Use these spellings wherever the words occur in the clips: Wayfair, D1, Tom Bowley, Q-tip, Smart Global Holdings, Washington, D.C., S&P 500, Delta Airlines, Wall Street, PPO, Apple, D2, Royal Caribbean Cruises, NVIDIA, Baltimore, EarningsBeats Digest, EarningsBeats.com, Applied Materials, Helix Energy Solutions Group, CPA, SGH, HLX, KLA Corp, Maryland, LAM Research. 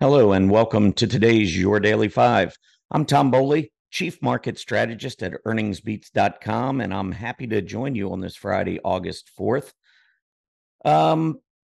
Hello and welcome to today's Your Daily Five. I'm Tom Bowley, Chief Market Strategist at EarningsBeats.com, and I'm happy to join you on this Friday, August 4th.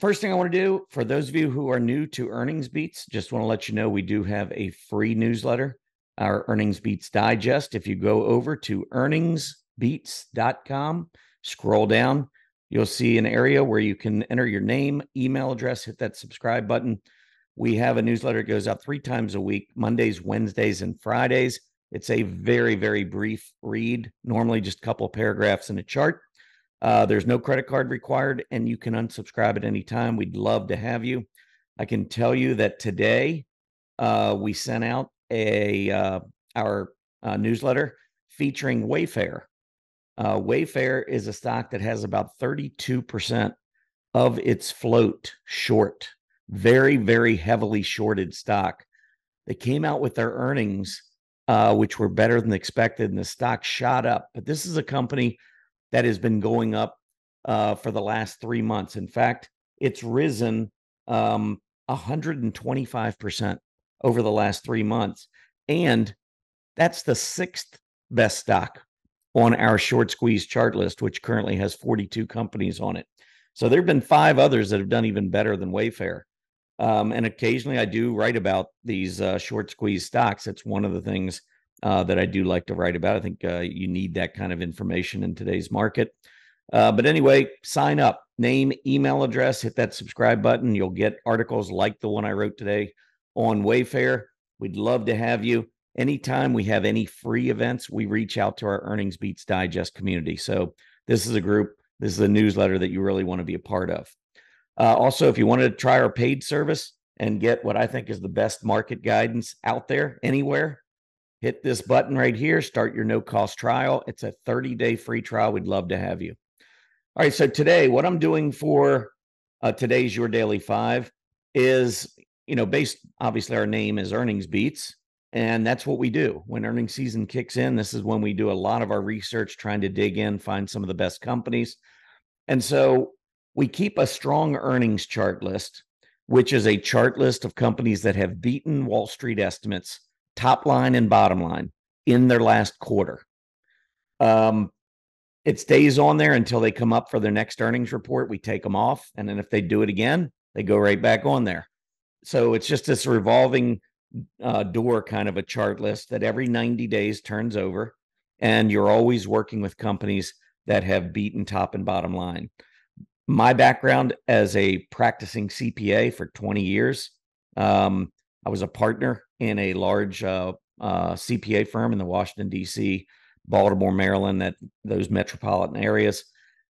First thing I want to do, for those of you who are new to Earnings Beats, just want to let you know we do have a free newsletter, our Earnings Beats Digest. If you go over to EarningsBeats.com, scroll down, you'll see an area where you can enter your name, email address, hit that subscribe button. We have a newsletter that goes out 3 times a week, Mondays, Wednesdays, and Fridays. It's a very, very brief read, normally just a couple of paragraphs and a chart. There's no credit card required, and you can unsubscribe at any time. We'd love to have you. I can tell you that today we sent out our newsletter featuring Wayfair. Wayfair is a stock that has about 32% of its float short. Very, very heavily shorted stock. They came out with their earnings, which were better than expected, and the stock shot up. But this is a company that has been going up for the last 3 months. In fact, it's risen 125% over the last 3 months. And that's the 6th best stock on our short squeeze chart list, which currently has 42 companies on it. So there have been 5 others that have done even better than Wayfair. And occasionally I do write about these short squeeze stocks. That's one of the things that I do like to write about. I think you need that kind of information in today's market. But anyway, sign up, name, email address, hit that subscribe button. You'll get articles like the one I wrote today on Wayfair. We'd love to have you. Anytime we have any free events, we reach out to our Earnings Beats Digest community. So this is a group, this is a newsletter that you really want to be a part of. Also, if you want to try our paid service and get what I think is the best market guidance out there anywhere, hit this button right here. Start your no-cost trial. It's a 30-day free trial. We'd love to have you. All right, so today, what I'm doing for today's Your Daily Five is, based, obviously, our name is Earnings Beats, and that's what we do. When earnings season kicks in, this is when we do a lot of our research, trying to dig in, find some of the best companies. And so we keep a strong earnings chart list, which is a chart list of companies that have beaten Wall Street estimates, top line and bottom line, in their last quarter. It stays on there until they come up for their next earnings report. We take them off. And then if they do it again, they go right back on there. So it's just this revolving door kind of a chart list that every 90 days turns over. And you're always working with companies that have beaten top and bottom line. My background as a practicing CPA for 20 years, I was a partner in a large CPA firm in the Washington, D.C., Baltimore, Maryland, those metropolitan areas.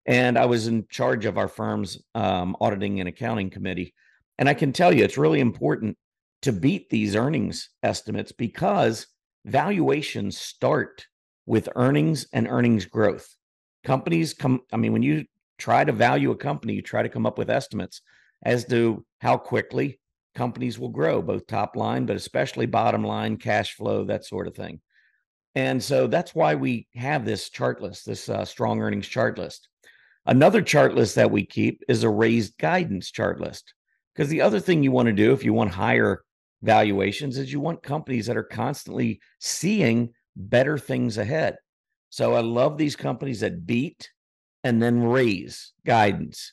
And I was in charge of our firm's auditing and accounting committee. And I can tell you, it's really important to beat these earnings estimates because valuations start with earnings and earnings growth. Companies come, when you try to value a company, you try to come up with estimates as to how quickly companies will grow, both top line, but especially bottom line, cash flow, that sort of thing. And so that's why we have this chart list, this strong earnings chart list. Another chart list that we keep is a raised guidance chart list, because the other thing you want to do if you want higher valuations is you want companies that are constantly seeing better things ahead. So I love these companies that beat and then raise guidance.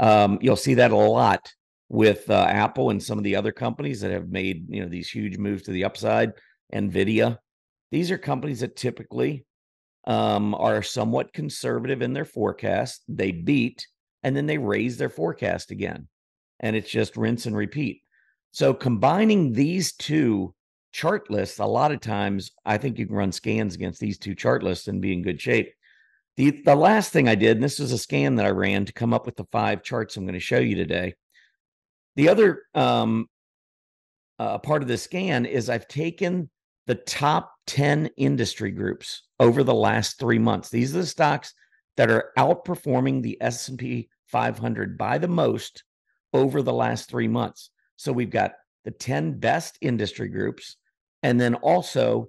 You'll see that a lot with Apple and some of the other companies that have made these huge moves to the upside, NVIDIA. These are companies that typically are somewhat conservative in their forecast. They beat, and then they raise their forecast again. And it's just rinse and repeat. So combining these two chart lists, a lot of times, I think you can run scans against these two chart lists and be in good shape. The last thing I did, and this was a scan that I ran to come up with the 5 charts I'm going to show you today. The other part of the scan is I've taken the top 10 industry groups over the last 3 months. These are the stocks that are outperforming the S&P 500 by the most over the last 3 months. So we've got the 10 best industry groups, and then also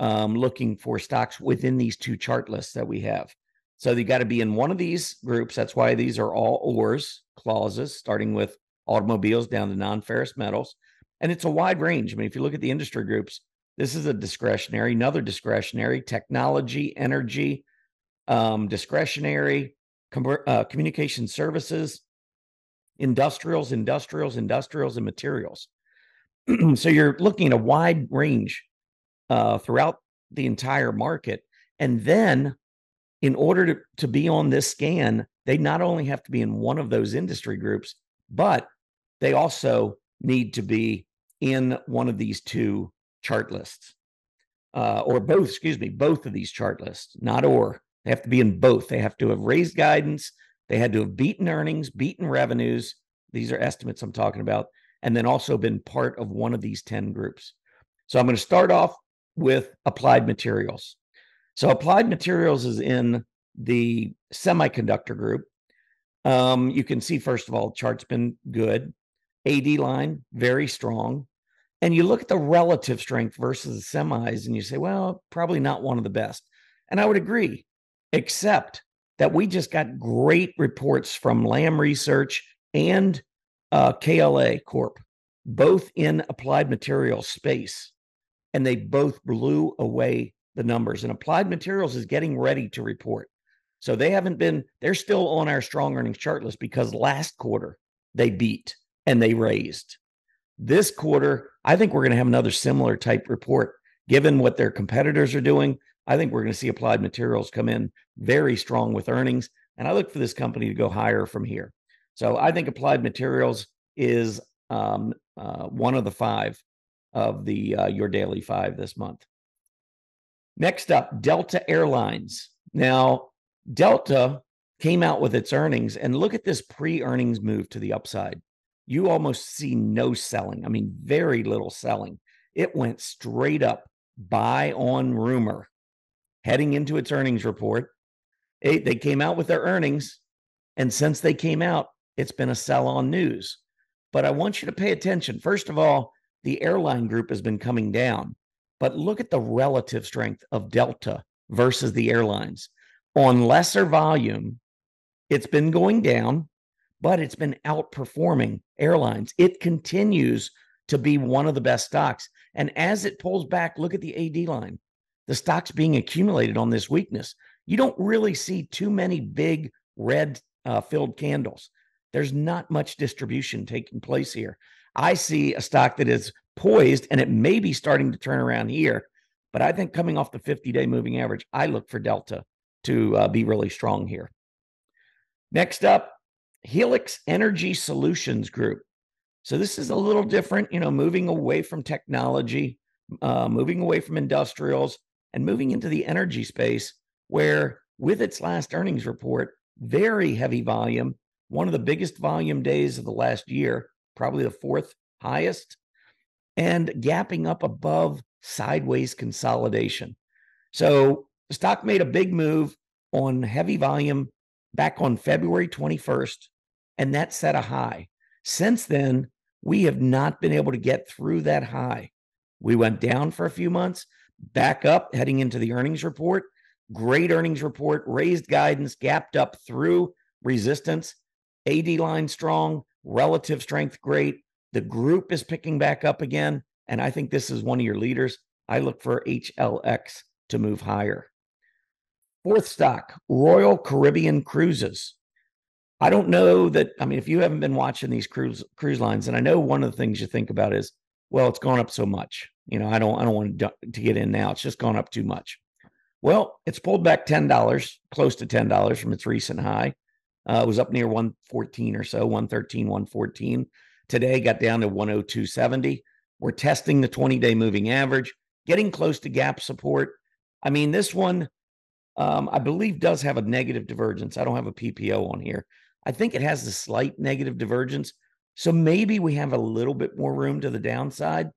looking for stocks within these two chart lists that we have. So you got to be in one of these groups. That's why these are all ORs, clauses, starting with automobiles down to non-ferrous metals. And it's a wide range. I mean, if you look at the industry groups, this is a discretionary, another discretionary, technology, energy, discretionary, communication services, industrials, and materials. So you're looking at a wide range throughout the entire market. And then in order to be on this scan, they not only have to be in one of those industry groups, but they also need to be in one of these two chart lists, or both, excuse me, both of these chart lists, not or. They have to be in both. They have to have raised guidance. They had to have beaten earnings, beaten revenues. These are estimates I'm talking about. And then also been part of one of these 10 groups. So I'm going to start off with Applied Materials. So Applied Materials is in the semiconductor group. You can see, first of all, the chart's been good. AD line, very strong. And you look at the relative strength versus the semis and you say, well, probably not one of the best. And I would agree, except that we just got great reports from LAM Research and KLA Corp, both in applied materials space, and they both blew away the numbers. And Applied Materials is getting ready to report. So they haven't been, they're still on our strong earnings chart list because last quarter they beat and they raised. This quarter, I think we're going to have another similar type report. Given what their competitors are doing, I think we're going to see Applied Materials come in very strong with earnings. And I look for this company to go higher from here. So I think Applied Materials is one of the five of the Your Daily Five this month. Next up, Delta Airlines. Now, Delta came out with its earnings, and look at this pre-earnings move to the upside. You almost see no selling. I mean, very little selling. It went straight up, buy on rumor, heading into its earnings report. They came out with their earnings, and since they came out, it's been a sell on news. But I want you to pay attention. First of all, the airline group has been coming down, but look at the relative strength of Delta versus the airlines. On lesser volume, it's been going down, but it's been outperforming airlines. It continues to be one of the best stocks. And as it pulls back, look at the AD line. The stock's being accumulated on this weakness. You don't really see too many big red filled candles. There's not much distribution taking place here. I see a stock that is poised, and it may be starting to turn around here, but I think coming off the 50-day moving average, I look for Delta to be really strong here. Next up, Helix Energy Solutions Group. So this is a little different, you know, moving away from technology, moving away from industrials, and moving into the energy space, where with its last earnings report, very heavy volume, one of the biggest volume days of the last year, probably the fourth highest, and gapping up above sideways consolidation. So the stock made a big move on heavy volume back on February 21st, and that set a high. Since then, we have not been able to get through that high. We went down for a few months, back up, heading into the earnings report. Great earnings report, raised guidance, gapped up through resistance. AD line strong, relative strength great. The group is picking back up again, and I think this is one of your leaders. I look for HLX to move higher. Fourth stock, Royal Caribbean Cruises. I don't know that, I mean, if you haven't been watching these cruise lines, and I know one of the things you think about is, well, it's gone up so much. You know, I don't want to get in now. It's just gone up too much. Well, it's pulled back $10, close to $10 from its recent high. It was up near 114 or so, 113, 114. Today got down to 102.70. We're testing the 20-day moving average, getting close to gap support. I mean, this one, I believe, does have a negative divergence. I don't have a PPO on here. I think it has a slight negative divergence. So maybe we have a little bit more room to the downside.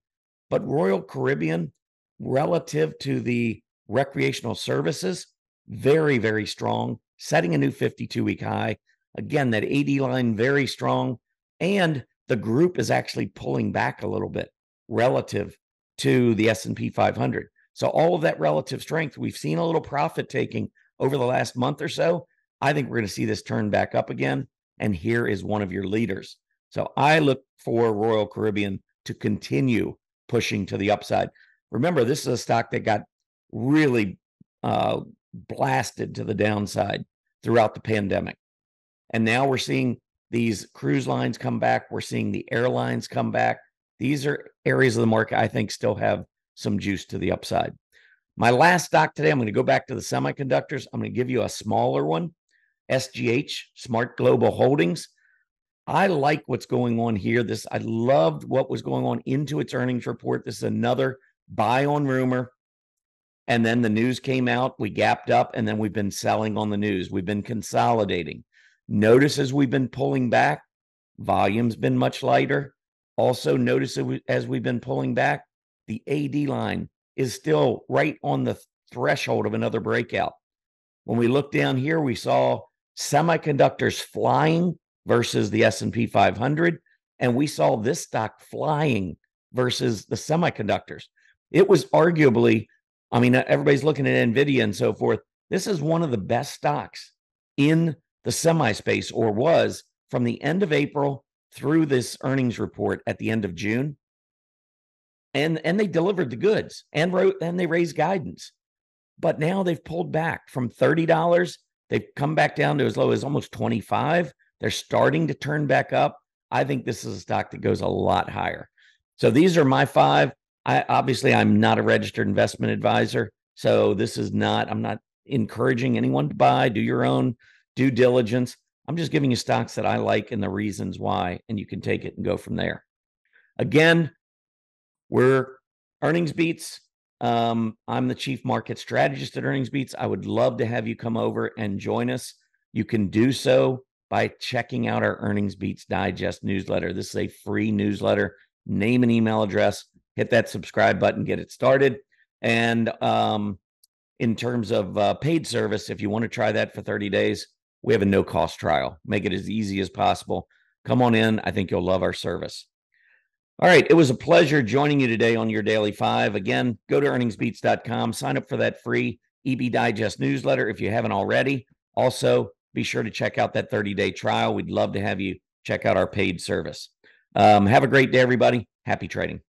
But Royal Caribbean, relative to the recreational services, very, very strong, setting a new 52-week high. Again, that AD line, very strong. And the group is actually pulling back a little bit relative to the S&P 500. So all of that relative strength, we've seen a little profit taking over the last month or so. I think we're going to see this turn back up again. And here is one of your leaders. So I look for Royal Caribbean to continue pushing to the upside. Remember, this is a stock that got really blasted to the downside throughout the pandemic. And now we're seeing these cruise lines come back. We're seeing the airlines come back. These are areas of the market I think still have some juice to the upside. My last stock today, I'm going to go back to the semiconductors. I'm going to give you a smaller one, SGH, Smart Global Holdings. I like what's going on here. I loved what was going on into its earnings report. This is another buy on rumor. And then the news came out, we gapped up, and then we've been selling on the news. We've been consolidating. Notice as we've been pulling back, volume's been much lighter. Also notice as we've been pulling back, the AD line is still right on the threshold of another breakout. When we look down here, we saw semiconductors flying versus the S&P 500, and we saw this stock flying versus the semiconductors. It was arguably, I mean, everybody's looking at NVIDIA and so forth. This is one of the best stocks in the semi space, or was from the end of April through this earnings report at the end of June. And they delivered the goods and they raised guidance. But now they've pulled back from $30. They've come back down to as low as almost $25. They're starting to turn back up. I think this is a stock that goes a lot higher. So these are my five. Obviously, I'm not a registered investment advisor. So this is not, I'm not encouraging anyone to buy. Do your own due diligence. I'm just giving you stocks that I like and the reasons why, and you can take it and go from there. Again, we're EarningsBeats. I'm the chief market strategist at EarningsBeats. I would love to have you come over and join us. You can do so by checking out our EarningsBeats Digest newsletter. This is a free newsletter. Name and email address. Hit that subscribe button. Get it started. And in terms of paid service, if you want to try that for 30 days, we have a no-cost trial. Make it as easy as possible. Come on in. I think you'll love our service. All right. It was a pleasure joining you today on your Daily Five. Again, go to EarningsBeats.com. Sign up for that free EB Digest newsletter if you haven't already. Also, be sure to check out that 30-day trial. We'd love to have you check out our paid service. Have a great day, everybody. Happy trading.